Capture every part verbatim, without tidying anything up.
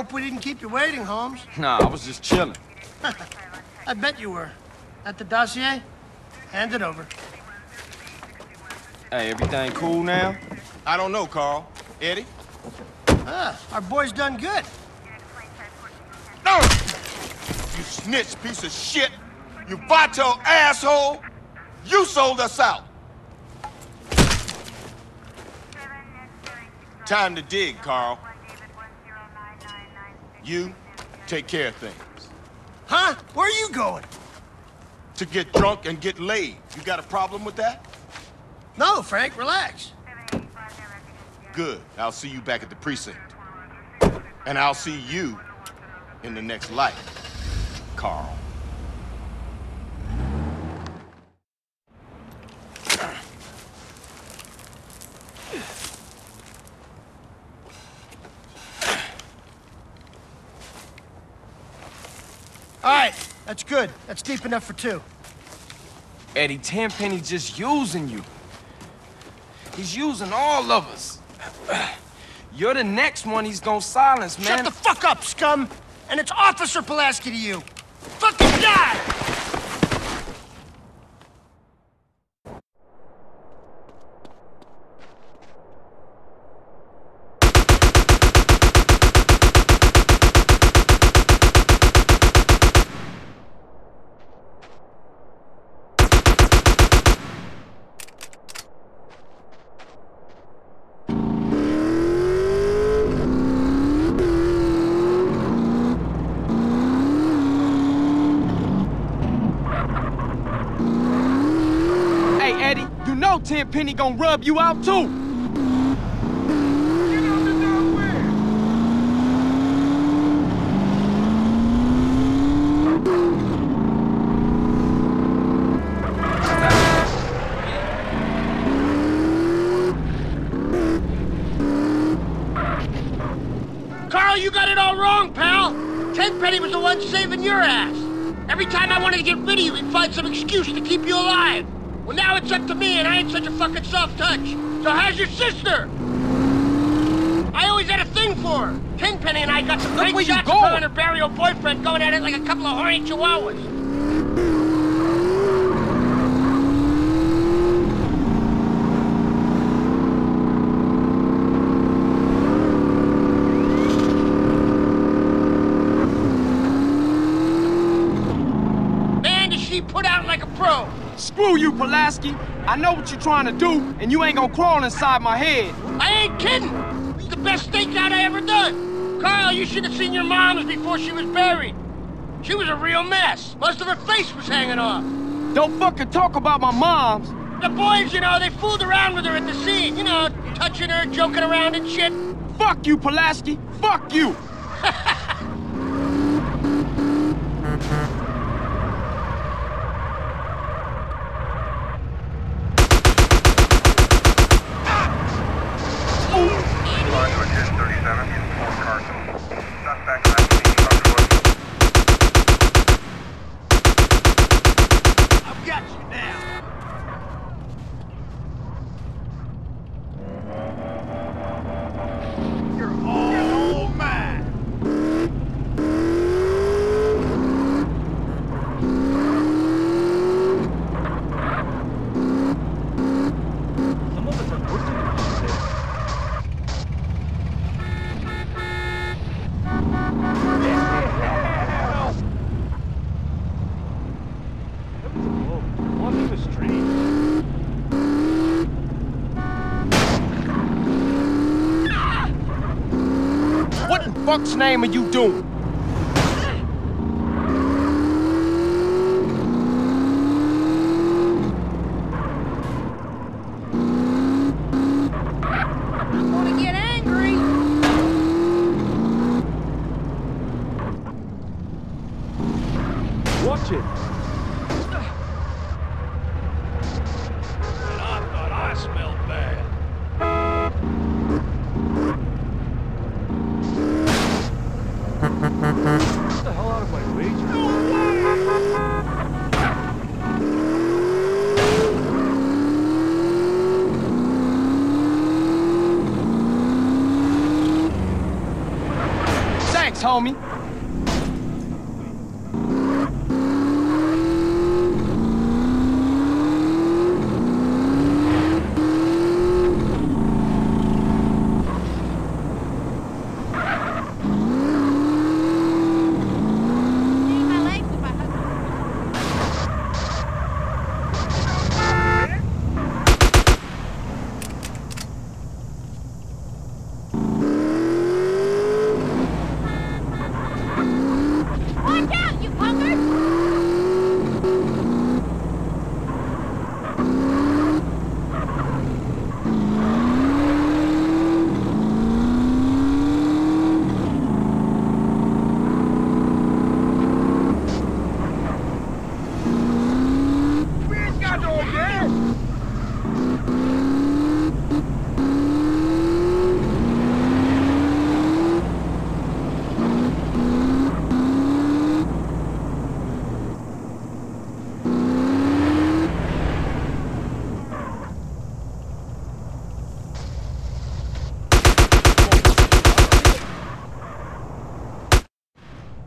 Hope we didn't keep you waiting, Holmes. No, I was just chilling. I bet you were. At the dossier? Hand it over. Hey, everything cool now? I don't know, Carl. Eddie? Ah, our boy's done good. No! You snitch piece of shit! You vato asshole! You sold us out! Time to dig, Carl. You take care of things. Huh? Where are you going? To get drunk and get laid. You got a problem with that? No, Frank, relax. Good. I'll see you back at the precinct. And I'll see you in the next life, Carl. All right, that's good. That's deep enough for two. Eddie, Tenpenny just using you. He's using all of us. You're the next one he's gonna silence, man. Shut the fuck up, scum! And it's Officer Pulaski to you. Fucking die! Tenpenny gonna rub you out too. Get on the downwind. Carl, you got it all wrong, pal. Tenpenny was the one saving your ass. Every time I wanted to get rid of you, he'd find some excuse to keep you alive. Well, now it's up to me, and I ain't such a fucking soft touch. So how's your sister? I always had a thing for her. Tenpenny and I got some Look great shots of her and her burial boyfriend going at it like a couple of horny chihuahuas. Screw you, Pulaski. I know what you're trying to do, and you ain't gonna crawl inside my head. I ain't kidding. It's the best stakeout I ever done. Carl, you should have seen your mom's before she was buried. She was a real mess. Most of her face was hanging off. Don't fucking talk about my mom's. The boys, you know, they fooled around with her at the scene. You know, touching her, joking around and shit. Fuck you, Pulaski. Fuck you. What the fuck's name are you doing? I'm gonna get angry. Watch it. And I thought I smelled bad. Mm-hmm. Thanks, homie.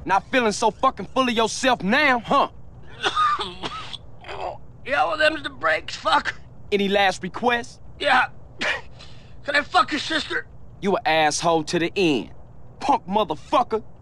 Not feeling so fucking full of yourself now, huh? Yeah, well, them's the breaks, fuck. Any last request? Yeah. Can I fuck your sister? You an asshole to the end, punk motherfucker.